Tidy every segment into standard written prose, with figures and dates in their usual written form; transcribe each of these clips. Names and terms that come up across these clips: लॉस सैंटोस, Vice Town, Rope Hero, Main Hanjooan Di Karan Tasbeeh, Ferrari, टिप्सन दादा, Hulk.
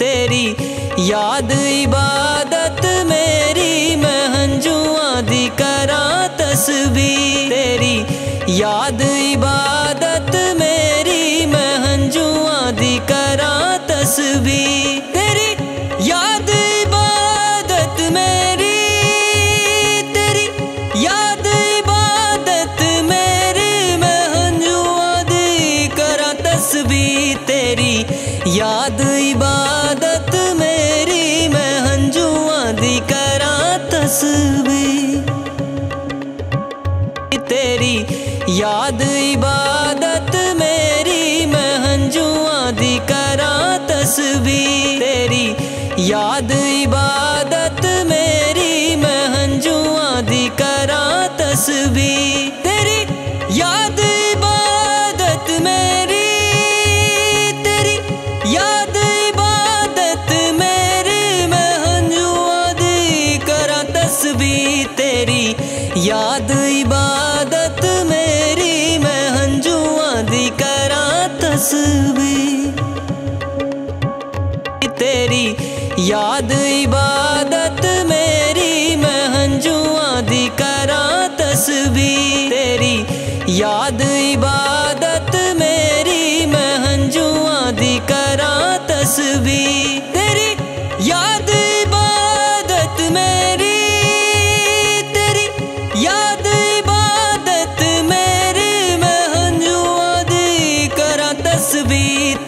तेरी याद इबादत मेरी, मैं हंजुआ दी करा तस्बीह तेरी याद इबादत मेरी, मैं हंजुआ दी करा तस्बीह तेरी याद इबादत मेरी, तेरी याद इबादत मेरी, मैं हंजुआ दी करा तस्बीह तेरी याद इबादत मेरी, मैं हंजुआ दी करा तस्बीह तेरी याद इबादत मेरी, मैं हंजुआ दी करा तस्बीह तेरी याद इबादत मेरी, मैं हंजुआ दी करा तस्बीह तेरी याद इबादत मेरी, तेरी याद इबादत मेरी, मैं हंजुआ दी करा तस्बीह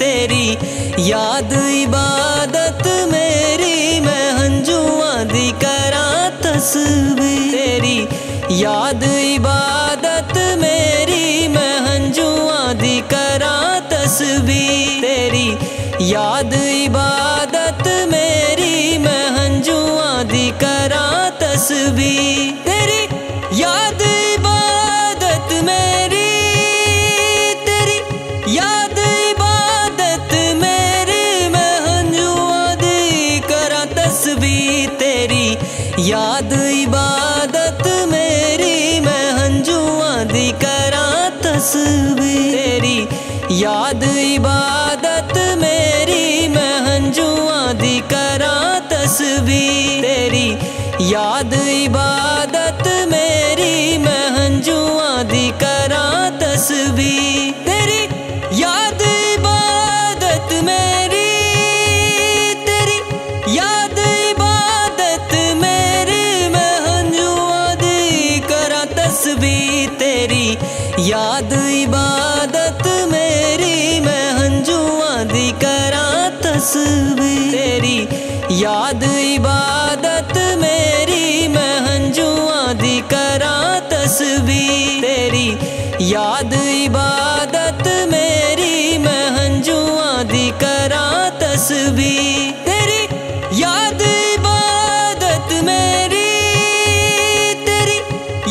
तेरी याद इबादत मेरी, मैं हंजुआ दी करा तस्बीह तेरी याद इबादत मेरी, मैं हंजुआ दी करा तस्बीह तेरी याद इबादत मेरी, मैं हंजुआ दी करा तस्बीह तेरी याद इबादत मेरी, तेरी याद इबादत मेरी, मैं हंजुआ दी करा तस्बीह तेरी याद इबादत मेरी, मैं हंजुआ दी करा तस्बीह तेरी याद इबादत मेरी, मैं हंजुआ दी करा तस्बीह तेरी याद इबादत मेरी, मैं हंजुआ दी करा तस्बीह तेरी याद इबादत मेरी, तेरी याद इबादत मेरी, मैं हंजुआ दी करा तस्बीह तेरी याद इबादत मेरी, मैं हंजुआ दी करा तस्बीह तेरी याद इबादत मेरी, मैं हंजुआ दी करा तस्बीह तेरी याद इबादत मेरी, मैं हंजुआ दी करा तस्बीह तेरी याद इबादत मेरी, तेरी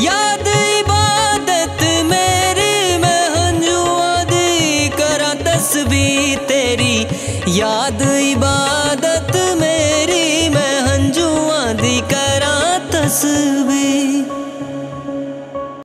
याद इबादत मेरी, मैं हंजुआ दी करा तस्बीह तेरी याद इबादत मेरी, मैं हंजुआ दी करा तस्बीह तेरी याद इबादत मेरी, मैं हंजुआ दी करा तस्बीह तेरी याद इबादत मेरी, मैं हंजुआ दी करा तस्बीह तेरी याद इबादत मेरी, तेरी याद इबादत मेरी, मैं हंजुआ दी करा तस्बीह तेरी याद इबादत